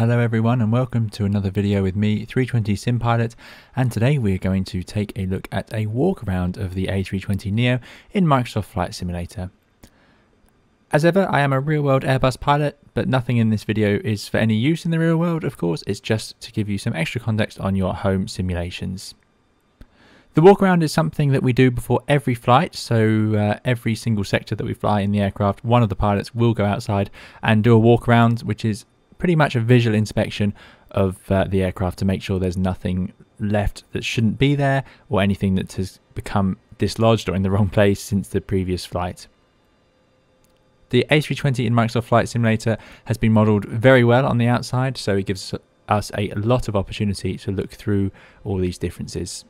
Hello everyone and welcome to another video with me, 320 Sim Pilot, and today we are going to take a look at a walk around of the A320neo in Microsoft Flight Simulator. As ever, I am a real world Airbus pilot, but nothing in this video is for any use in the real world, of course. It's just to give you some extra context on your home simulations. The walk around is something that we do before every flight, so every single sector that we fly in the aircraft, one of the pilots will go outside and do a walk around, which is pretty much a visual inspection of the aircraft to make sure there's nothing left that shouldn't be there or anything that has become dislodged or in the wrong place since the previous flight. The A320 in Microsoft Flight Simulator has been modelled very well on the outside, so it gives us a lot of opportunity to look through all these differences.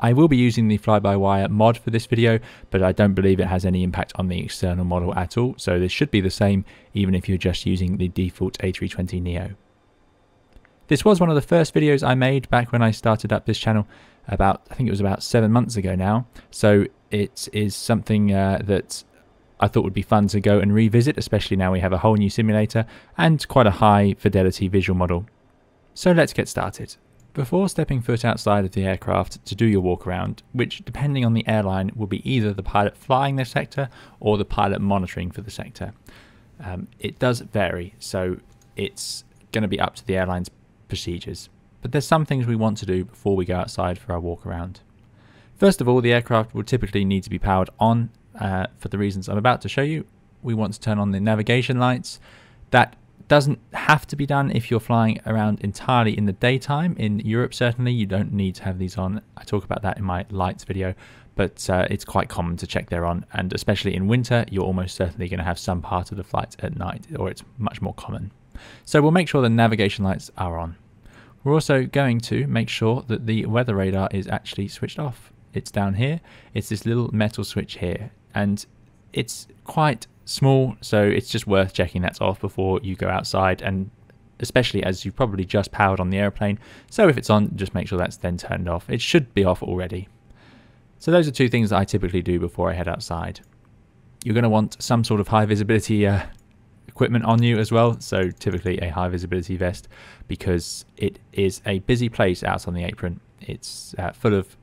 I will be using the fly-by-wire mod for this video, but I don't believe it has any impact on the external model at all, so this should be the same even if you're just using the default A320neo. This was one of the first videos I made back when I started up this channel about, I think it was about 7 months ago now, so it is something that I thought would be fun to go and revisit, especially now we have a whole new simulator and quite a high fidelity visual model. So let's get started. Before stepping foot outside of the aircraft to do your walk around, which depending on the airline will be either the pilot flying the sector or the pilot monitoring for the sector. It does vary, so it's going to be up to the airline's procedures. But there's some things we want to do before we go outside for our walk around. First of all, the aircraft will typically need to be powered on for the reasons I'm about to show you. We want to turn on the navigation lights. That doesn't have to be done if you're flying around entirely in the daytime. In Europe, certainly, you don't need to have these on. I talk about that in my lights video, but it's quite common to check they're on. And especially in winter, you're almost certainly going to have some part of the flight at night, or it's much more common. So we'll make sure the navigation lights are on. We're also going to make sure that the weather radar is actually switched off. It's down here. It's this little metal switch here, and it's quite small, so it's just worth checking that's off before you go outside, and especially as you probably just powered on the airplane, so if it's on, just make sure that's then turned off. It should be off already. So those are two things that I typically do before I head outside. You're going to want some sort of high visibility equipment on you as well, so typically a high visibility vest, because it is a busy place out on the apron. It's full of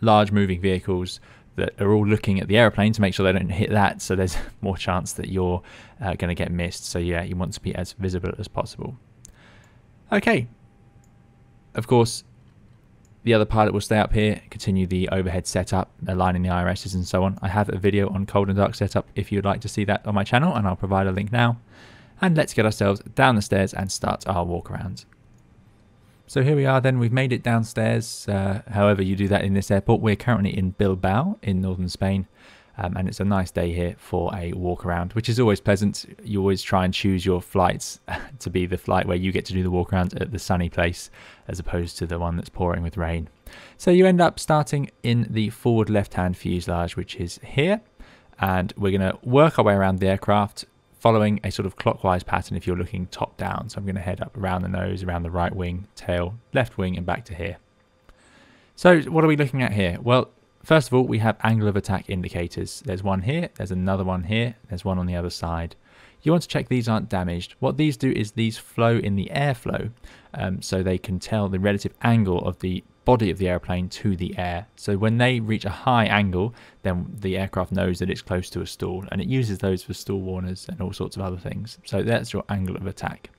large moving vehicles that are all looking at the airplane to make sure they don't hit that, so there's more chance that you're going to get missed. So yeah, you want to be as visible as possible. Okay. Of course, the other pilot will stay up here, continue the overhead setup, aligning the IRSs and so on. I have a video on cold and dark setup if you'd like to see that on my channel, and I'll provide a link now. And let's get ourselves down the stairs and start our walk around. So here we are then, we've made it downstairs, however you do that in this airport. We're currently in Bilbao in northern Spain, and it's a nice day here for a walk around, which is always pleasant. You always try and choose your flights to be the flight where you get to do the walk around at the sunny place, as opposed to the one that's pouring with rain. So you end up starting in the forward left-hand fuselage, which is here, and we're going to work our way around the aircraft, following a sort of clockwise pattern if you're looking top down. So I'm going to head up around the nose, around the right wing, tail, left wing, and back to here. So what are we looking at here? Well, first of all, we have angle of attack indicators. There's one here, there's another one here, there's one on the other side. You want to check these aren't damaged. What these do is these flow in the airflow, so they can tell the relative angle of the body of the airplane to the air. So when they reach a high angle, then the aircraft knows that it's close to a stall, and it uses those for stall warners and all sorts of other things. So that's your angle of attack.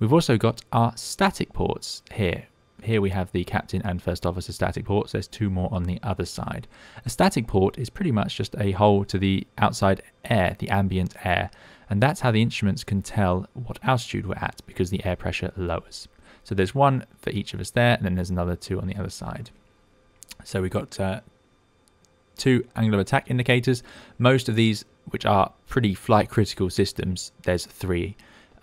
We've also got our static ports here. Here we have the captain and first officer static ports. There's two more on the other side. A static port is pretty much just a hole to the outside air, the ambient air, and that's how the instruments can tell what altitude we're at, because the air pressure lowers. So there's one for each of us there, and then there's another two on the other side. So we've got two angle of attack indicators. Most of these, which are pretty flight critical systems, there's three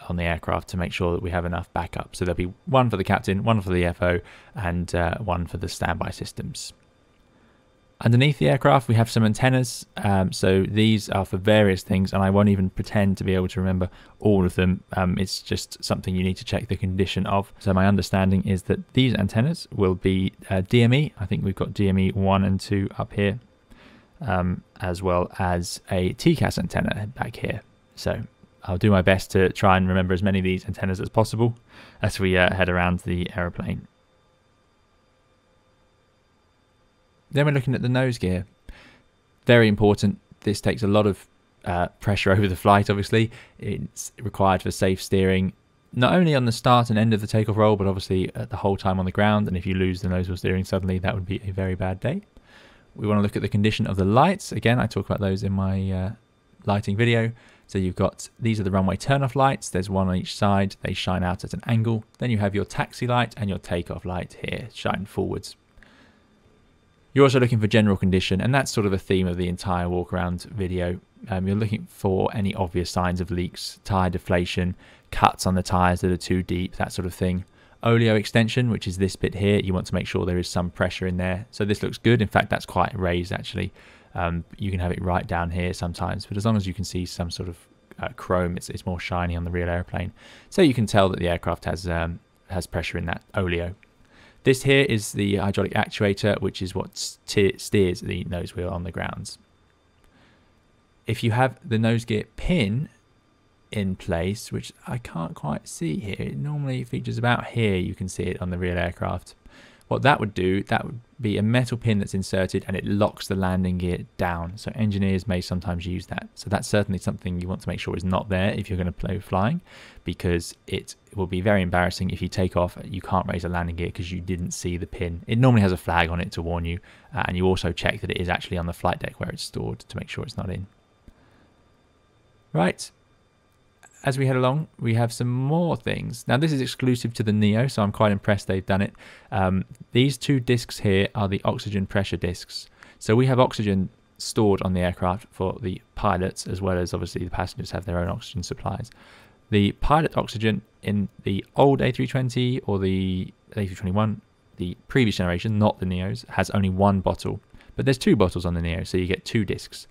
on the aircraft to make sure that we have enough backup. So there'll be one for the captain, one for the FO, and one for the standby systems. Underneath the aircraft, we have some antennas. So these are for various things, and I won't even pretend to be able to remember all of them. It's just something you need to check the condition of. So my understanding is that these antennas will be DME. I think we've got DME 1 and 2 up here, as well as a TCAS antenna back here. So I'll do my best to try and remember as many of these antennas as possible as we head around the aeroplane. Then we're looking at the nose gear. Very important. This takes a lot of pressure over the flight, obviously. It's required for safe steering, not only on the start and end of the takeoff roll, but obviously the whole time on the ground. And if you lose the nose wheel steering suddenly, that would be a very bad day. We want to look at the condition of the lights. Again, I talk about those in my lighting video. So you've got, these are the runway turn-off lights. There's one on each side. They shine out at an angle. Then you have your taxi light and your takeoff light here, shine forwards. You're also looking for general condition, and that's sort of a theme of the entire walk-around video. You're looking for any obvious signs of leaks, tyre deflation, cuts on the tyres that are too deep, that sort of thing. Oleo extension, which is this bit here, you want to make sure there is some pressure in there. So this looks good. In fact, that's quite raised, actually. You can have it right down here sometimes, but as long as you can see some sort of chrome, it's more shiny on the real aeroplane. So you can tell that the aircraft has pressure in that oleo. This here is the hydraulic actuator, which is what steers the nose wheel on the ground. If you have the nose gear pin in place, which I can't quite see here, it normally features about here, you can see it on the real aircraft. What that would do, that would be a metal pin that's inserted and it locks the landing gear down. So engineers may sometimes use that. So that's certainly something you want to make sure is not there if you're going to play flying, because it will be very embarrassing if you take off and you can't raise the landing gear because you didn't see the pin. It normally has a flag on it to warn you, and you also check that it is actually on the flight deck where it's stored to make sure it's not in. Right. As we head along, we have some more things. Now, this is exclusive to the Neo, so I'm quite impressed they've done it. These two discs here are the oxygen pressure discs. So we have oxygen stored on the aircraft for the pilots, as well as obviously the passengers have their own oxygen supplies. The pilot oxygen in the old A320 or the A321, the previous generation, not the Neos, has only one bottle. But there's two bottles on the Neo, so you get two discs.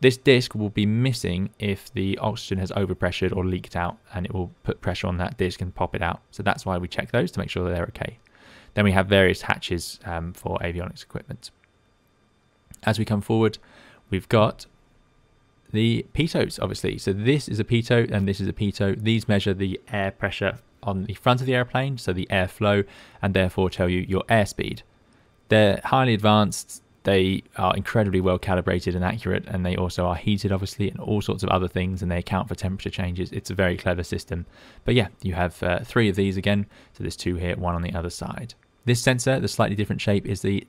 This disc will be missing if the oxygen has overpressured or leaked out, and it will put pressure on that disc and pop it out. So that's why we check those to make sure that they're okay. Then we have various hatches for avionics equipment. As we come forward, we've got the pitot, obviously. So this is a pitot and this is a pitot. These measure the air pressure on the front of the airplane, so the airflow, and therefore tell you your airspeed. They're highly advanced. They are incredibly well calibrated and accurate, and they also are heated, obviously, and all sorts of other things, and they account for temperature changes. It's a very clever system. But yeah, you have three of these again. So there's two here, one on the other side. This sensor, the slightly different shape, is the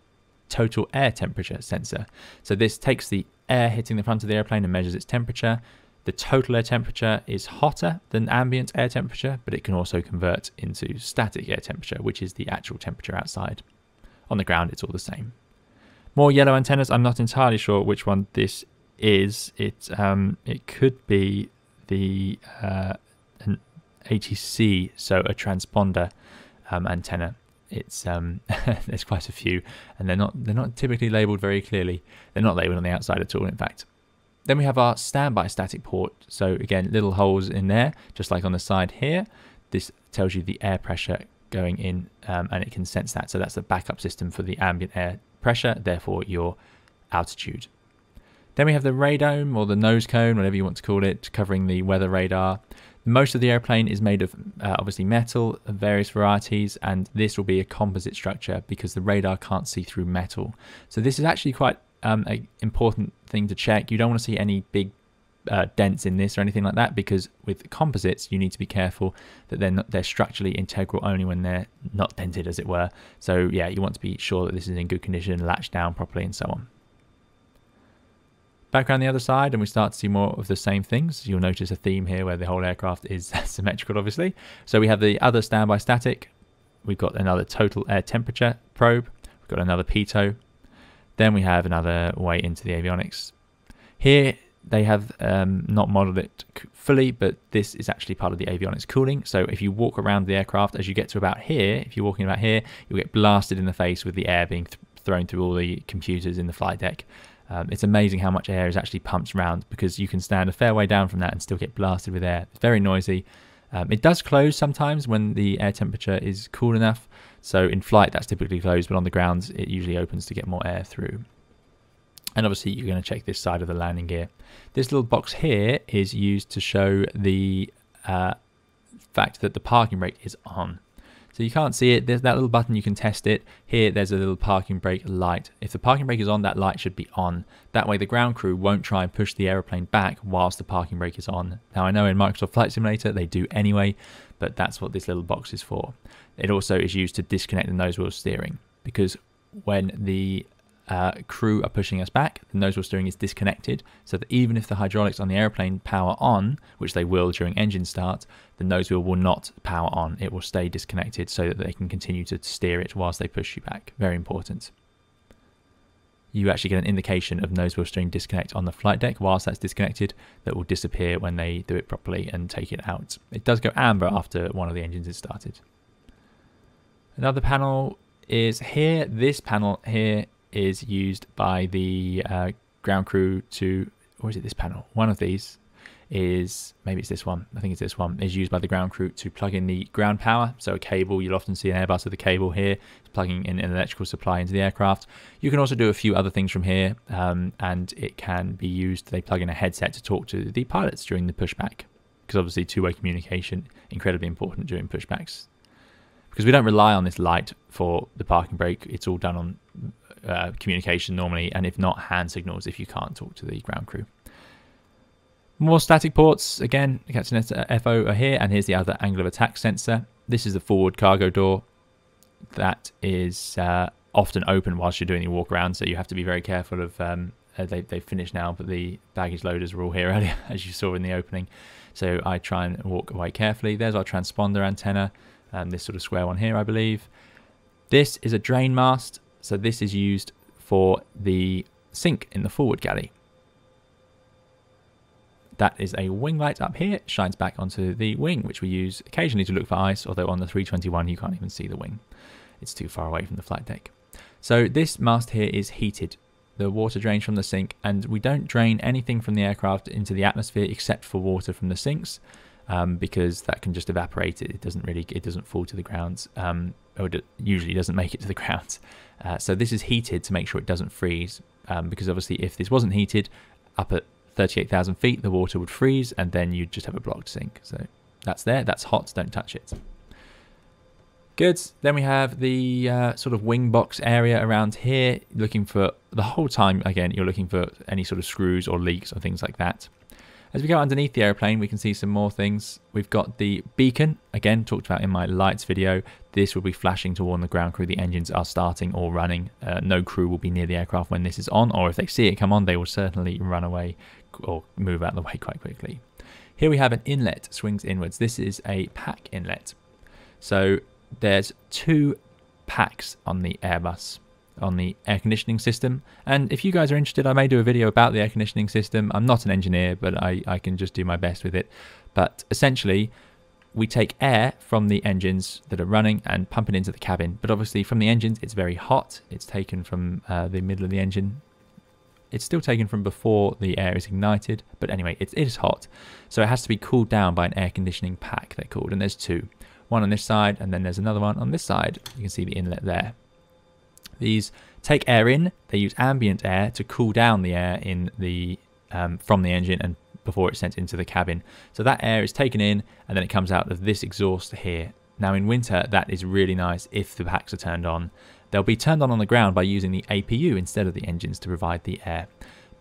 total air temperature sensor. So this takes the air hitting the front of the airplane and measures its temperature. The total air temperature is hotter than ambient air temperature, but it can also convert into static air temperature, which is the actual temperature outside. On the ground, it's all the same. More yellow antennas. I'm not entirely sure which one this is. It could be the an ATC, so a transponder antenna. It's there's quite a few, and they're not typically labelled very clearly. They're not labelled on the outside at all, in fact. Then we have our standby static port. So again, little holes in there, just like on the side here. This tells you the air pressure going in, and it can sense that. So that's the backup system for the ambient air pressure, therefore your altitude. Then we have the radome, or the nose cone, whatever you want to call it, covering the weather radar. Most of the airplane is made of obviously metal of various varieties, and this will be a composite structure because the radar can't see through metal. So this is actually quite an important thing to check. You don't want to see any big dents in this or anything like that, because with composites you need to be careful that they're structurally integral only when they're not dented, as it were. So yeah, you want to be sure that this is in good condition, latched down properly, and so on. Back around the other side, and we start to see more of the same things. You'll notice a theme here where the whole aircraft is symmetrical, obviously. So we have the other standby static, we've got another total air temperature probe, we've got another pitot, then we have another way into the avionics. Here they have not modeled it fully, but this is actually part of the avionics cooling. So if you walk around the aircraft, as you get to about here, if you're walking about here, you'll get blasted in the face with the air being thrown through all the computers in the flight deck. It's amazing how much air is actually pumped around, because you can stand a fair way down from that and still get blasted with air. It's very noisy. It does close sometimes when the air temperature is cool enough. So in flight, that's typically closed, but on the ground, it usually opens to get more air through. And obviously you're going to check this side of the landing gear. This little box here is used to show the fact that the parking brake is on. So you can't see it. There's that little button, you can test it. Here, there's a little parking brake light. If the parking brake is on, that light should be on. That way the ground crew won't try and push the aeroplane back whilst the parking brake is on. Now I know in Microsoft Flight Simulator, they do anyway, but that's what this little box is for. It also is used to disconnect the nose wheel steering, because when the crew are pushing us back, the nose wheel steering is disconnected, so that even if the hydraulics on the airplane power on, which they will during engine start, the nose wheel will not power on. It will stay disconnected so that they can continue to steer it whilst they push you back. Very important. You actually get an indication of nose wheel steering disconnect on the flight deck. Whilst that's disconnected, that will disappear when they do it properly and take it out. It does go amber after one of the engines is started. Another panel is here. This panel here is used by the ground crew to, or is it this panel? One of these is, maybe it's this one, I think it's this one, is used by the ground crew to plug in the ground power. So a cable, you'll often see an Airbus with a cable here, it's plugging in an electrical supply into the aircraft. You can also do a few other things from here, and it can be used, they plug in a headset to talk to the pilots during the pushback, because obviously two-way communication, incredibly important during pushbacks. Because we don't rely on this light for the parking brake, it's all done on communication normally, and if not, hand signals if you can't talk to the ground crew. More static ports, again, the Captain FO are here, and here's the other angle of attack sensor. This is the forward cargo door that is often open whilst you're doing the walk around, so you have to be very careful of, they've finished now, but the baggage loaders were all here earlier, as you saw in the opening. So I try and walk away carefully. There's our transponder antenna, this sort of square one here, I believe. This is a drain mast. So this is used for the sink in the forward galley. That is a wing light up here, shines back onto the wing, which we use occasionally to look for ice, although on the 321 you can't even see the wing. It's too far away from the flight deck. So this mast here is heated. The water drains from the sink, and we don't drain anything from the aircraft into the atmosphere except for water from the sinks, because that can just evaporate. It doesn't fall to the ground. Or it usually doesn't make it to the ground. So this is heated to make sure it doesn't freeze, because obviously if this wasn't heated, up at 38,000 feet, the water would freeze and then you'd just have a blocked sink. So that's there, that's hot, don't touch it. Good, then we have the sort of wing box area around here, looking for, the whole time, again, you're looking for any sort of screws or leaks or things like that. As we go underneath the airplane, we can see some more things. We've got the beacon, again, talked about in my lights video. This will be flashing to warn the ground crew the engines are starting or running. No crew will be near the aircraft when this is on, or if they see it come on, they will certainly run away or move out of the way quite quickly. Here we have an inlet, swings inwards. This is a pack inlet. So there's two packs on the Airbus, on the air conditioning system, and if you guys are interested, I may do a video about the air conditioning system. I'm not an engineer, but I can just do my best with it. But essentially, we take air from the engines that are running and pump it into the cabin, but obviously from the engines it's very hot. It's taken from the middle of the engine. It's still taken from before the air is ignited, but anyway, it is hot, so it has to be cooled down by an air conditioning pack, they're called, and there's two, one on this side and then there's another one on this side. You can see the inlet there. These take air in, they use ambient air to cool down the air in the from the engine and before it's sent into the cabin. So that air is taken in and then it comes out of this exhaust here. Now in winter, that is really nice if the packs are turned on. They'll be turned on the ground by using the APU instead of the engines to provide the air.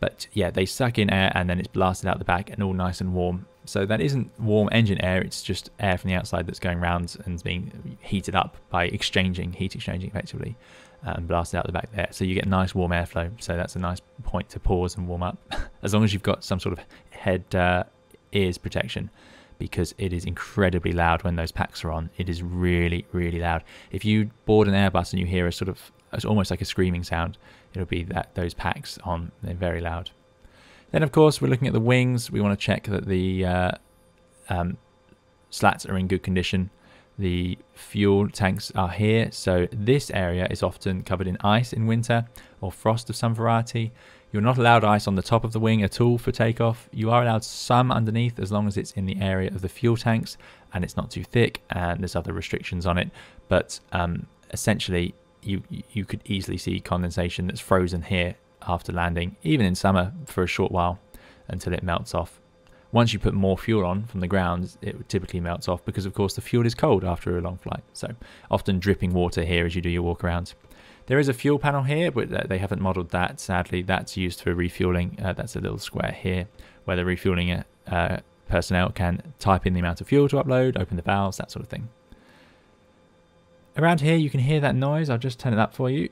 But yeah, they suck in air and then it's blasted out the back and all nice and warm. So that isn't warm engine air, it's just air from the outside that's going round and being heated up by heat exchanging effectively, and blasted out the back there. So you get nice warm airflow. So that's a nice point to pause and warm up, as long as you've got some sort of head ears protection, because it is incredibly loud when those packs are on. It is really, really loud. If you board an Airbus and you hear a sort of, it's almost like a screaming sound, it'll be that those packs on, they're very loud. Then, of course, we're looking at the wings. We want to check that the slats are in good condition. The fuel tanks are here. So this area is often covered in ice in winter or frost of some variety. You're not allowed ice on the top of the wing at all for takeoff. You are allowed some underneath as long as it's in the area of the fuel tanks and it's not too thick, and there's other restrictions on it. But essentially, you could easily see condensation that's frozen here after landing, even in summer, for a short while until it melts off. Once you put more fuel on from the ground, it typically melts off because, of course, the fuel is cold after a long flight. So often dripping water here as you do your walk around. There is a fuel panel here, but they haven't modeled that, sadly. That's used for refueling. That's a little square here where the refueling personnel can type in the amount of fuel to upload, open the valves, that sort of thing. Around here, you can hear that noise. I'll just turn it up for you.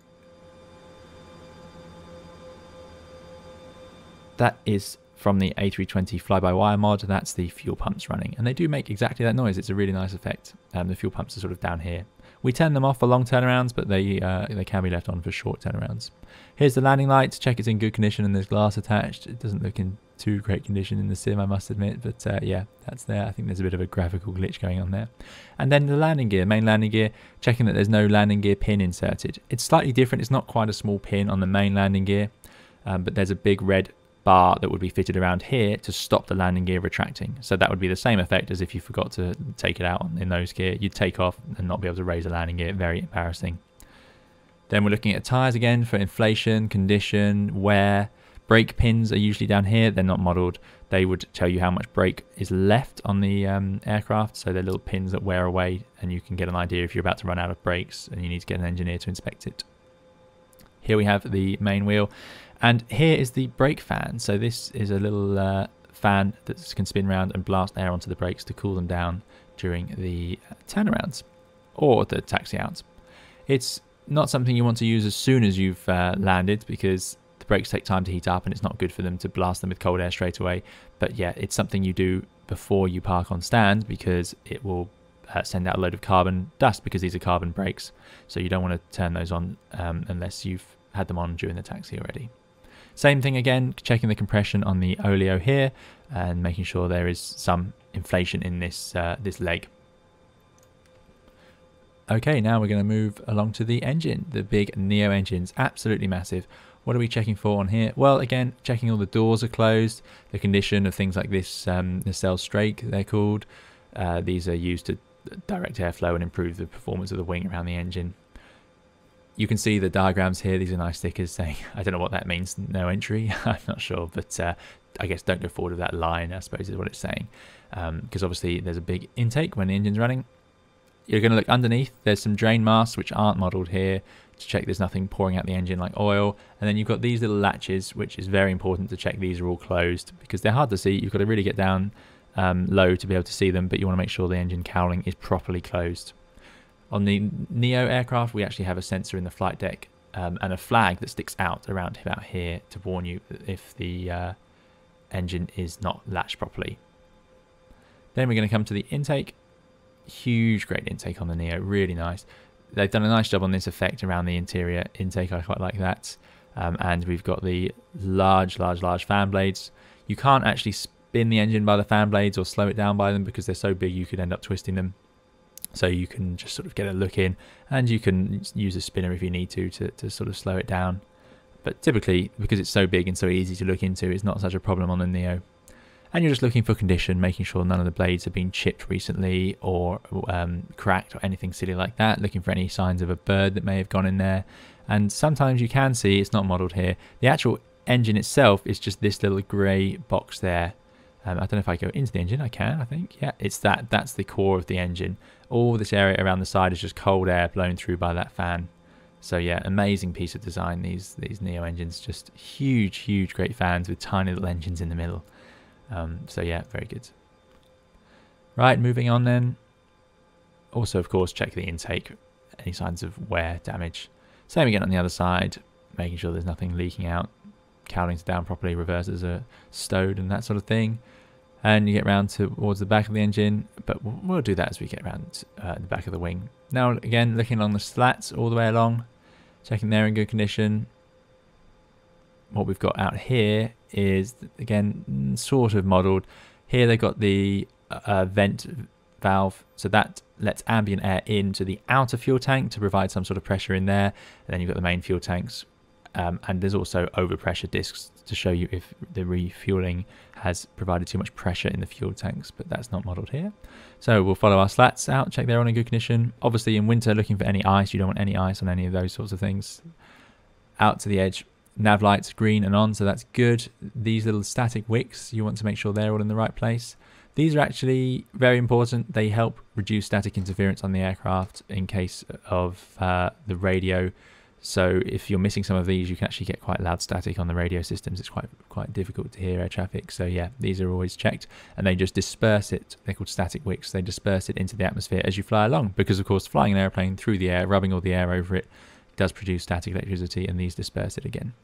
That is from the A320 fly-by-wire mod. That's the fuel pumps running, and they do make exactly that noise. It's a really nice effect. The fuel pumps are sort of down here. We turn them off for long turnarounds, but they can be left on for short turnarounds. Here's the landing light. Check it's in good condition and there's glass attached. It doesn't look in too great condition in the sim, I must admit, but yeah, that's there. I think there's a bit of a graphical glitch going on there. And then the landing gear, main landing gear, checking that there's no landing gear pin inserted. It's slightly different. It's not quite a small pin on the main landing gear, but there's a big red bar that would be fitted around here to stop the landing gear retracting. So that would be the same effect as if you forgot to take it out in those gear. You'd take off and not be able to raise the landing gear. Very embarrassing. Then we're looking at tires again for inflation, condition, wear. Brake pins are usually down here. They're not modeled. They would tell you how much brake is left on the aircraft. So they're little pins that wear away, and you can get an idea if you're about to run out of brakes and you need to get an engineer to inspect it. Here we have the main wheel. And here is the brake fan. So this is a little fan that can spin around and blast air onto the brakes to cool them down during the turnarounds or the taxi outs. It's not something you want to use as soon as you've landed, because the brakes take time to heat up and it's not good for them to blast them with cold air straight away. But yeah, it's something you do before you park on stand, because it will send out a load of carbon dust, because these are carbon brakes. So you don't want to turn those on unless you've had them on during the taxi already. Same thing again, checking the compression on the oleo here and making sure there is some inflation in this this leg. Okay, now we're going to move along to the engine, the big Neo engines, absolutely massive. What are we checking for on here? Well, again, checking all the doors are closed, the condition of things like this nacelle strake, they're called. These are used to direct airflow and improve the performance of the wing around the engine. You can see the diagrams here. These are nice stickers saying, I don't know what that means, no entry. I'm not sure, but I guess don't go forward with that line, I suppose is what it's saying. Because obviously there's a big intake when the engine's running. You're going to look underneath. There's some drain masks which aren't modeled here to check there's nothing pouring out the engine like oil. And then you've got these little latches, which is very important to check these are all closed, because they're hard to see. You've got to really get down low to be able to see them, but you want to make sure the engine cowling is properly closed. On the Neo aircraft, we actually have a sensor in the flight deck and a flag that sticks out around about here to warn you if the engine is not latched properly. Then we're going to come to the intake. Huge, great intake on the Neo, really nice. They've done a nice job on this effect around the interior intake. I quite like that. And we've got the large fan blades. You can't actually spin the engine by the fan blades or slow it down by them, because they're so big you could end up twisting them. So you can just sort of get a look in, and you can use a spinner if you need to sort of slow it down. But typically, because it's so big and so easy to look into, it's not such a problem on the Neo. And you're just looking for condition, making sure none of the blades have been chipped recently or cracked or anything silly like that. Looking for any signs of a bird that may have gone in there. And sometimes you can see, it's not modeled here, the actual engine itself is just this little grey box there. I don't know if I go into the engine. I can, I think. Yeah, it's that. That's the core of the engine. All this area around the side is just cold air blown through by that fan. So yeah, amazing piece of design, these Neo engines. Just huge, great fans with tiny little engines in the middle. So yeah, very good. Right, moving on then. Also, of course, check the intake. Any signs of wear, damage. Same again on the other side, making sure there's nothing leaking out. Cowlings down properly, reversers are stowed and that sort of thing. And you get round towards the back of the engine, but we'll do that as we get around the back of the wing. Now again, looking along the slats all the way along, checking they're in good condition. What we've got out here is, again, sort of modelled. Here they've got the vent valve, so that lets ambient air into the outer fuel tank to provide some sort of pressure in there. And then you've got the main fuel tanks. And there's also overpressure discs to show you if the refueling has provided too much pressure in the fuel tanks, but that's not modeled here. So we'll follow our slats out, check they're on in good condition. Obviously in winter, looking for any ice. You don't want any ice on any of those sorts of things. Out to the edge, Nav lights green and on, so that's good. These little static wicks, you want to make sure they're all in the right place. These are actually very important. They help reduce static interference on the aircraft in case of the radio. So if you're missing some of these, you can actually get quite loud static on the radio systems. It's quite difficult to hear air traffic. So yeah, these are always checked, and they just disperse it. They're called static wicks. They disperse it into the atmosphere as you fly along, because of course flying an airplane through the air, rubbing all the air over it, does produce static electricity, and these disperse it again.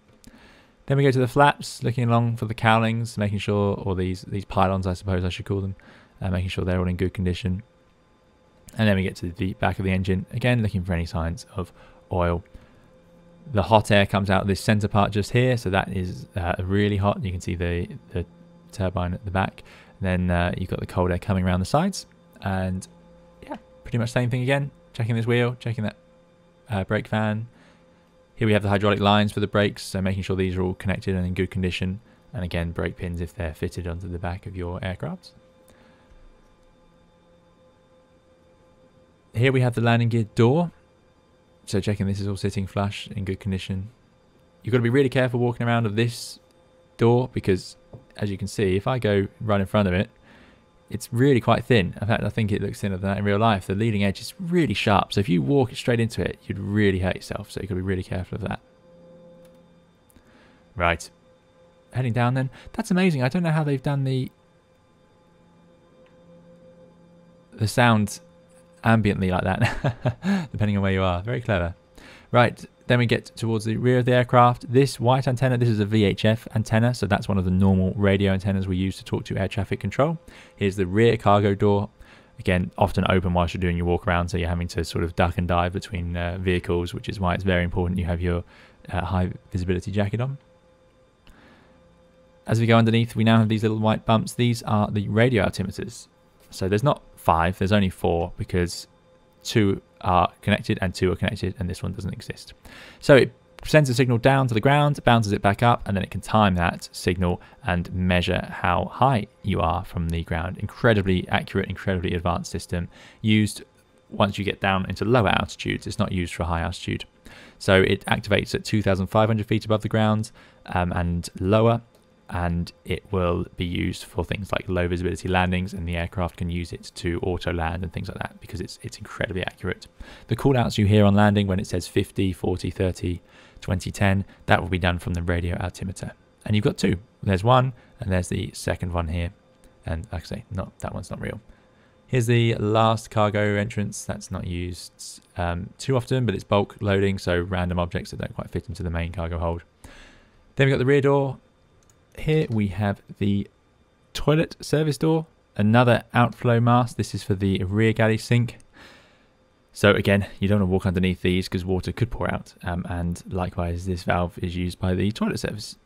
Then we go to the flaps, looking along for the cowlings, making sure, or these pylons I suppose I should call them, making sure they're all in good condition. And then we get to the back of the engine, again looking for any signs of oil. The hot air comes out of this center part just here, so that is really hot. You can see the turbine at the back. And then you've got the cold air coming around the sides, and yeah, pretty much same thing again. Checking this wheel, checking that brake fan. Here we have the hydraulic lines for the brakes, so making sure these are all connected and in good condition. And again, brake pins if they're fitted onto the back of your aircraft. Here we have the landing gear door. So checking this is all sitting flush, in good condition. You've got to be really careful walking around of this door, because as you can see, if I go right in front of it, it's really quite thin. In fact, I think it looks thinner than that in real life. The leading edge is really sharp, so if you walk straight into it, you'd really hurt yourself. So you've got to be really careful of that. Right. Heading down then. That's amazing. I don't know how they've done the sound ambiently like that, depending on where you are. Very clever. Right, then we get towards the rear of the aircraft. This white antenna, this is a VHF antenna, so that's one of the normal radio antennas we use to talk to air traffic control. Here's the rear cargo door, again often open whilst you're doing your walk around, so you're having to sort of duck and dive between vehicles, which is why it's very important you have your high visibility jacket on. As we go underneath, we now have these little white bumps. These are the radio altimeters. So there's not five, there's only four, because two are connected and two are connected, and this one doesn't exist. So it sends a signal down to the ground, bounces it back up, and then it can time that signal and measure how high you are from the ground. Incredibly accurate, incredibly advanced system, used once you get down into lower altitudes. It's not used for high altitude. So it activates at 2,500 feet above the ground and lower, and it will be used for things like low visibility landings, and the aircraft can use it to auto land and things like that, because it's incredibly accurate. The call outs you hear on landing when it says 50, 40, 30, 20, 10, that will be done from the radio altimeter. And you've got two. There's one, and there's the second one here. And like I say, that one's not real. Here's the last cargo entrance. That's not used too often, but it's bulk loading, so random objects that don't quite fit into the main cargo hold. Then we've got the rear door. Here we have the toilet service door, another outflow mast. This is for the rear galley sink. So again, you don't want to walk underneath these because water could pour out. And likewise, this valve is used by the toilet service.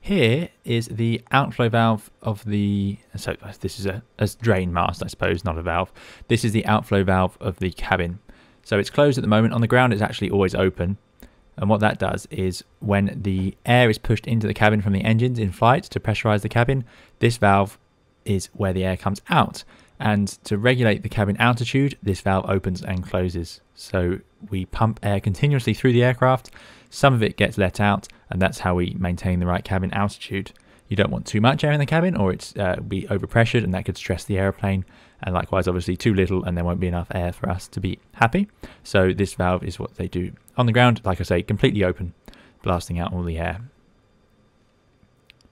Here is the outflow valve of the, so this is a drain mast, I suppose, not a valve. This is the outflow valve of the cabin. So it's closed at the moment. On the ground, it's actually always open. And what that does is when the air is pushed into the cabin from the engines in flight to pressurize the cabin, this valve is where the air comes out. And to regulate the cabin altitude, this valve opens and closes. So we pump air continuously through the aircraft. Some of it gets let out, and that's how we maintain the right cabin altitude. You don't want too much air in the cabin, or it's be overpressured, and that could stress the airplane. And likewise, obviously, too little, and there won't be enough air for us to be happy. So this valve is what they do. On the ground, like I say, completely open, blasting out all the air.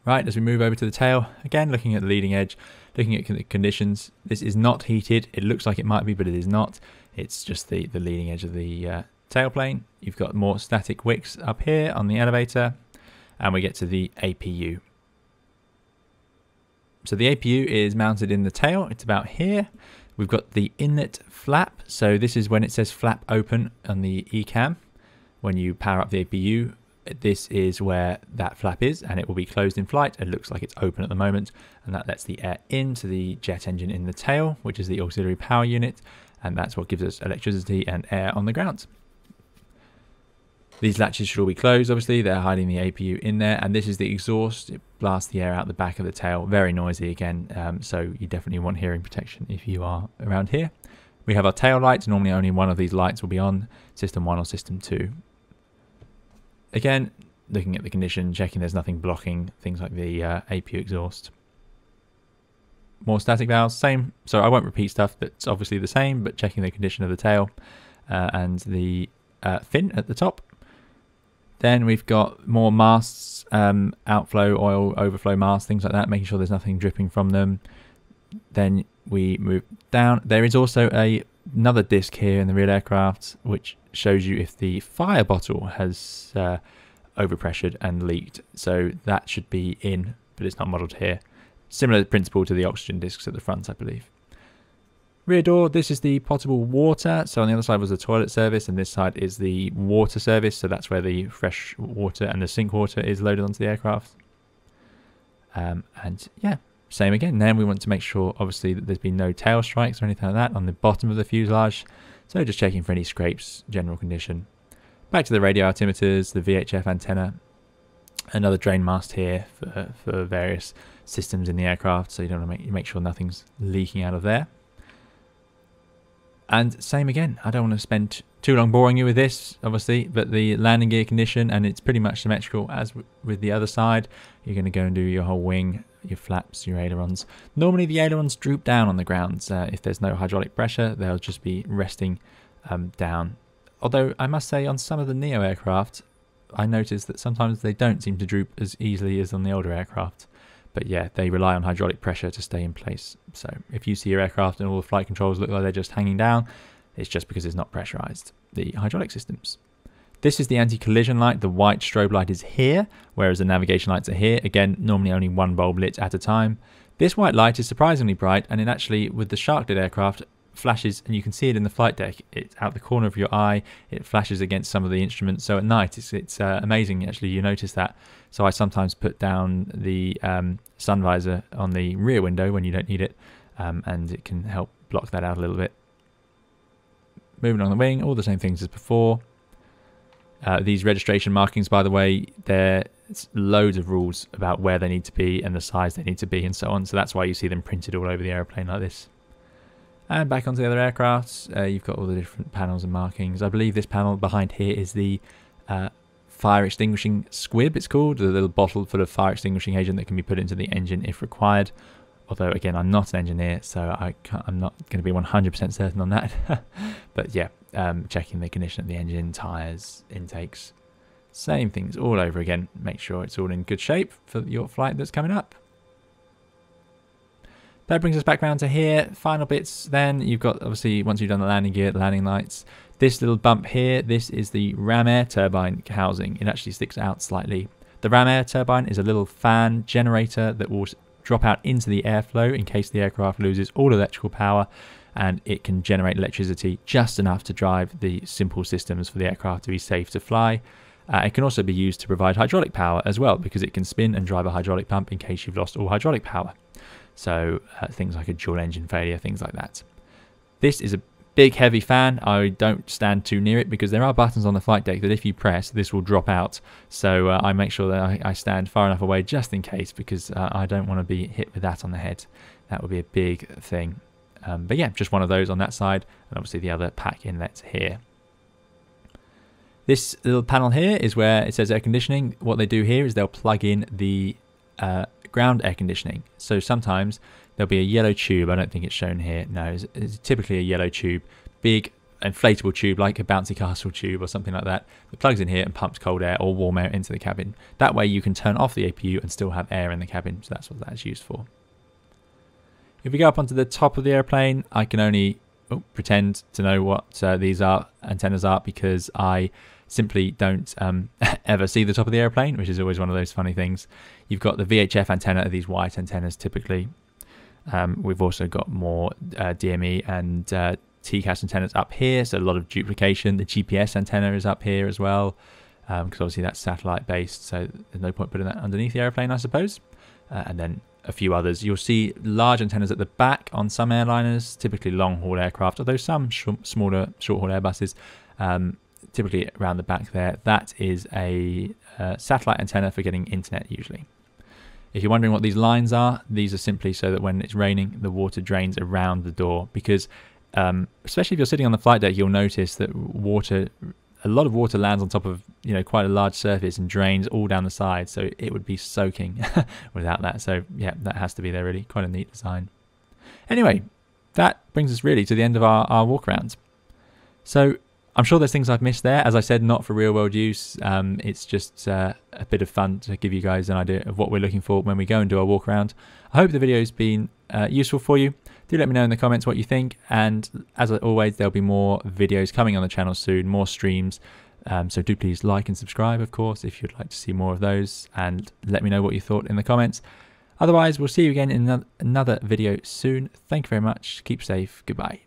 Right, as we move over to the tail, again, looking at the leading edge, looking at the conditions. This is not heated. It looks like it might be, but it is not. It's just the leading edge of the tailplane. You've got more static wicks up here on the elevator, and we get to the APU. So the APU is mounted in the tail. It's about here. We've got the inlet flap. So this is when it says flap open on the ECAM. When you power up the APU, this is where that flap is, and it will be closed in flight. It looks like it's open at the moment, and that lets the air into the jet engine in the tail, which is the auxiliary power unit. And that's what gives us electricity and air on the ground. These latches should all be closed, obviously. They're hiding the APU in there. And this is the exhaust. It blasts the air out the back of the tail. Very noisy again. So you definitely want hearing protection if you are around here. We have our tail lights. Normally only one of these lights will be on, system 1 or system 2. Again, looking at the condition, checking there's nothing blocking things like the APU exhaust. More static valves, same. So I won't repeat stuff that's obviously the same, but checking the condition of the tail and the fin at the top. Then we've got more masts, outflow, oil, overflow masts, things like that, making sure there's nothing dripping from them. Then we move down. There is also another disc here in the rear aircraft, which shows you if the fire bottle has overpressured and leaked. So that should be in, but it's not modeled here. Similar principle to the oxygen discs at the front, I believe. Rear door, this is the potable water. So on the other side was the toilet service, and this side is the water service. So that's where the fresh water and the sink water is loaded onto the aircraft. And yeah, same again. Then we want to make sure, obviously, that there's been no tail strikes or anything like that on the bottom of the fuselage. So just checking for any scrapes, general condition. Back to the radio altimeters, the VHF antenna, another drain mast here for various systems in the aircraft. So you don't want to make sure nothing's leaking out of there. And same again, I don't want to spend too long boring you with this, obviously, but the landing gear condition, and it's pretty much symmetrical as with the other side. You're going to go and do your whole wing, your flaps, your ailerons. Normally the ailerons droop down on the ground. If there's no hydraulic pressure, they'll just be resting down. Although I must say on some of the Neo aircraft, I noticed that sometimes they don't seem to droop as easily as on the older aircraft. But yeah, they rely on hydraulic pressure to stay in place. So if you see your aircraft and all the flight controls look like they're just hanging down, it's just because it's not pressurized, the hydraulic systems. This is the anti-collision light. The white strobe light is here, whereas the navigation lights are here. Again, normally only one bulb lit at a time. This white light is surprisingly bright, and it actually, with the Sharklet aircraft, flashes, and you can see it in the flight deck. It's out the corner of your eye. It flashes against some of the instruments. So at night, it's amazing, actually. You notice that. So I sometimes put down the sun visor on the rear window when you don't need it, and it can help block that out a little bit. Moving on the wing, all the same things as before. These registration markings, by the way, there's loads of rules about where they need to be and the size they need to be and so on. So that's why you see them printed all over the airplane like this. And back onto the other aircraft, you've got all the different panels and markings. I believe this panel behind here is the fire extinguishing squib, it's called, the little bottle full of fire extinguishing agent that can be put into the engine if required. Although, again, I'm not an engineer, so I'm not going to be 100% certain on that. But yeah, checking the condition of the engine, tyres, intakes, same things all over again. Make sure it's all in good shape for your flight that's coming up. That brings us back round to here. Final bits then, you've got, obviously, once you've done the landing gear, the landing lights. This little bump here, this is the Ram Air Turbine housing. It actually sticks out slightly. The Ram Air Turbine is a little fan generator that will drop out into the airflow in case the aircraft loses all electrical power, and it can generate electricity just enough to drive the simple systems for the aircraft to be safe to fly. It can also be used to provide hydraulic power as well, because it can spin and drive a hydraulic pump in case you've lost all hydraulic power. So things like a dual engine failure, things like that. This is a big heavy fan. I don't stand too near it because there are buttons on the flight deck that if you press, this will drop out. So I make sure that I stand far enough away just in case, because I don't want to be hit with that on the head. That would be a big thing. But yeah, just one of those on that side, and obviously the other pack inlets here. This little panel here is where it says air conditioning. What they do here is they'll plug in the ground air conditioning. So sometimes there'll be a yellow tube. I don't think it's shown here. No, it's typically a yellow tube, big inflatable tube like a bouncy castle tube or something like that, that plugs in here and pumps cold air or warm air into the cabin. That way you can turn off the APU and still have air in the cabin. So that's what that's used for. If we go up onto the top of the airplane, I can only pretend to know what these antennas are, because I simply don't ever see the top of the airplane, which is always one of those funny things. You've got the VHF antenna, these white antennas typically. We've also got more DME and TCAS antennas up here, so a lot of duplication. The GPS antenna is up here as well, because obviously that's satellite based, so there's no point putting that underneath the airplane, I suppose. And then a few others. You'll see large antennas at the back on some airliners, typically long-haul aircraft, although some smaller short-haul Airbuses. Typically around the back there, that is a satellite antenna for getting internet usually. If you're wondering what these lines are, these are simply so that when it's raining, the water drains around the door, because especially if you're sitting on the flight deck, you'll notice that water a lot of water lands on top of, you know, quite a large surface and drains all down the side, so it would be soaking without that. So yeah, that has to be there really. Quite a neat design. Anyway, that brings us really to the end of our walkarounds. So I'm sure there's things I've missed there. As I said, not for real world use. It's just a bit of fun to give you guys an idea of what we're looking for when we go and do our walk around. I hope the video's been useful for you. Do let me know in the comments what you think. And as always, there'll be more videos coming on the channel soon, more streams. So do please like and subscribe, of course, if you'd like to see more of those. And let me know what you thought in the comments. Otherwise, we'll see you again in another video soon. Thank you very much. Keep safe. Goodbye.